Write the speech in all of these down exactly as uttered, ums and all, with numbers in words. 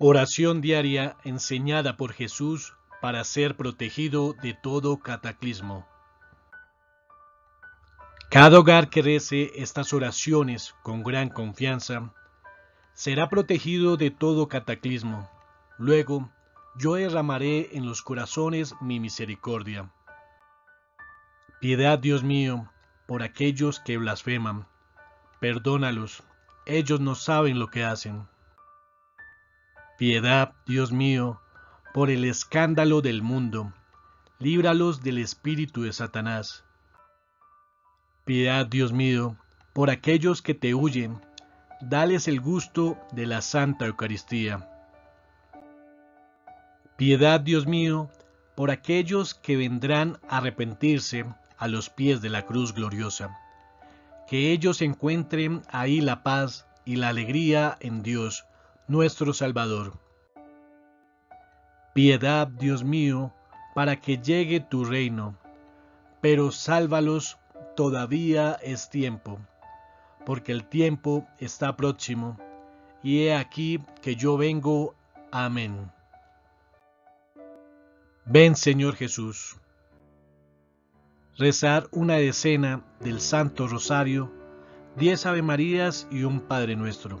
Oración diaria enseñada por Jesús para ser protegido de todo cataclismo. Cada hogar que rece estas oraciones con gran confianza será protegido de todo cataclismo. Luego, yo derramaré en los corazones mi misericordia. Piedad, Dios mío, por aquellos que blasfeman. Perdónalos, ellos no saben lo que hacen. Piedad, Dios mío, por el escándalo del mundo. Líbralos del espíritu de Satanás. Piedad, Dios mío, por aquellos que te huyen. Dales el gusto de la Santa Eucaristía. Piedad, Dios mío, por aquellos que vendrán a arrepentirse a los pies de la Cruz Gloriosa. Que ellos encuentren ahí la paz y la alegría en Dios, nuestro Salvador. Piedad, Dios mío, para que llegue tu reino, pero sálvalos, todavía es tiempo, porque el tiempo está próximo, y he aquí que yo vengo. Amén. Ven, Señor Jesús. Rezar una decena del Santo Rosario, diez Avemarías y un Padre Nuestro.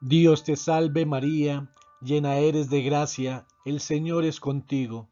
Dios te salve María, llena eres de gracia, el Señor es contigo.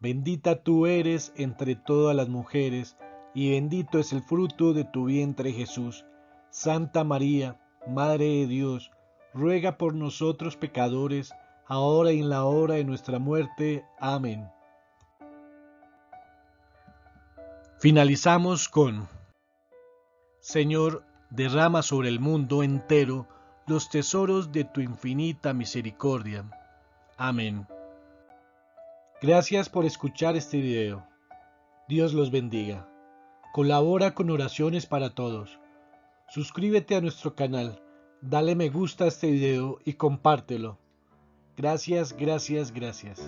Bendita tú eres entre todas las mujeres, y bendito es el fruto de tu vientre, Jesús. Santa María, Madre de Dios, ruega por nosotros pecadores, ahora y en la hora de nuestra muerte. Amén. Finalizamos con: Señor, derrama sobre el mundo entero los tesoros de tu infinita misericordia. Amén. Gracias por escuchar este video. Dios los bendiga. Colabora con Oraciones para Todos. Suscríbete a nuestro canal, dale me gusta a este video y compártelo. Gracias, gracias, gracias.